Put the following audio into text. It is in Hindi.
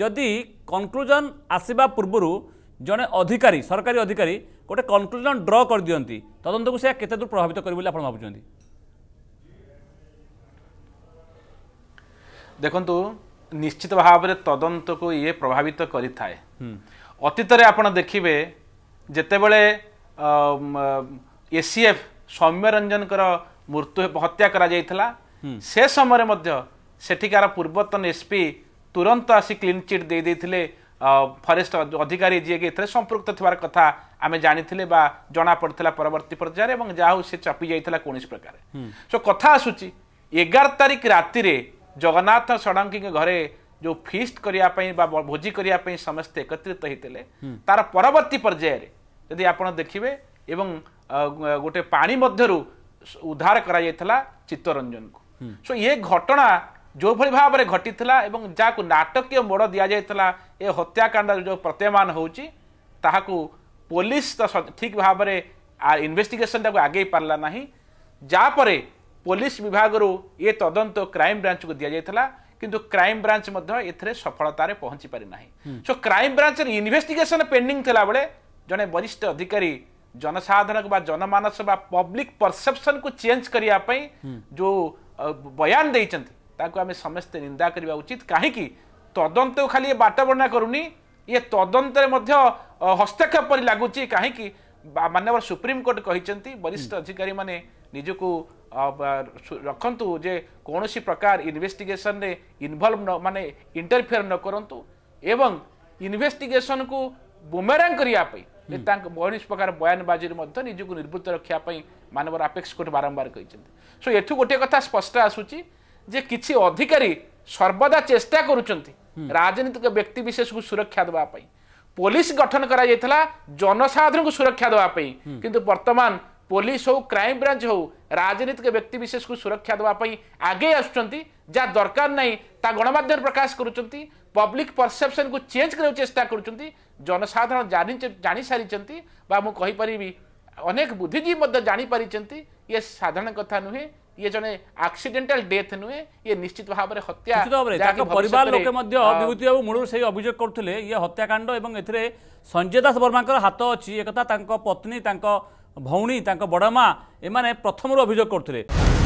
जदि कनक्लूजन आसवा पूर्वर जड़े अधिकारी सरकारी अधिकारी गोटे कनक्लूजन ड्र कर दिंती तदंत को सैया केते दूर प्रभावित कर भावुं देखु निश्चित भाव में तदंत को ये प्रभावित करि थाए अतीत आपड़ देखिए जितेबले एसीएफ सौम्यरंजन मृत्यु हत्या करा से समय सेठिकार पूर्वतन एसपी तुरंत आसी क्लीन चिट दे देते फॉरेस्ट अधिकारी जी के संपृक्त थवार कथा आम जानी बा जना पड़ता परवर्ती पर्यायर और जहाँ से चपी जाता कौन प्रकार सो कथा आसूची 11 तारीख राति जगन्नाथ षडंगी के घरे जो फिस्ट करने भोजी करने समस्ते एकत्रित होते तार परवर्ती पर्यायर यदि आप देखिए एवं गोटे पानी मध्यरू उद्धार करा चित्तरंजन को सो ये घटना जो भली भाव में घटी एवं जहाँ नाटकीय मोड़ दि जाता ये हत्याकांड जो प्रत्ययमान होची ताहाकू पुलिस ठीक भाव में इन्वेस्टिगेशन आगे पारला नहीं जापर पुलिस विभाग रू ये तदंत क्राइम ब्रांच को दि जाता किंतु क्राइम ब्रांच मध्ये सफलतार पहुंची पारि नहीं सो क्राइम ब्रांच इन्वेस्टिगेशन पेंडिंग थला बेले जने वरिष्ठ अधिकारी जनसाधारण बा जनमानस बा पब्लिक परसेप्शन को चेंज करिया पई जो बयान देइचंती ताको आमे समस्त निंदा करिवा उचित काहेकि तदंत खाली बाटा बर्णा करूनी ये तदंत रे मध्ये हस्तक्षेप पर लागुची काहेकि माननीय सुप्रीम कोर्ट कहिसंती वरिष्ठ अधिकारी माने निज को रखंतु जे कौन सी प्रकार इन्वेस्टिगेशन रे इन्वॉल्व न माने इंटरफेयर न करंतु एवं इन्वेस्टिगेशन को बुमेरांग करिया पई बहुत प्रकार बयानबाजी निजी को निर्वृत्त रखापी मानवर अपेक्ष कोर्ट बारंबार कहते सो एठू गोटे कथा स्पष्ट आसूची जे किसी अधिकारी सर्वदा चेष्टा करुचंती राजनीतिक व्यक्ति विशेष को सुरक्षा देवाई पुलिस गठन करा जायथला जनसाधारण को सुरक्षा देवाई किंतु वर्तमान पुलिस हो क्राइम ब्रांच हो राजनीतिक व्यक्ति विशेष को सुरक्षा देवाई आगे आसुचंती जा दरकार नहीं ता गणमाध्यम प्रकाश करुचंती पब्लिक परसेप्शन को चेंज करने चेष्टा करुचंती जनसाधारण जानी सारी बा मु कहि परिबी अनेक बुद्धिजीवी मध्य जानी पारिचंती ये साधारण कथा नुहे ये जने एक्सीडेंटल डेथ नुहे ये निश्चित भाव में हत्या परिवार लोके मध्य विभूति बाबू मूल से अभियोग करथिले ये हत्याकांड एवं एथिरे संजय दास वर्माकर हाथ अछि एकता तांको पत्नी तांको भौणी तांको बड़मा एमाने प्रथमरो अभियोग करथिले।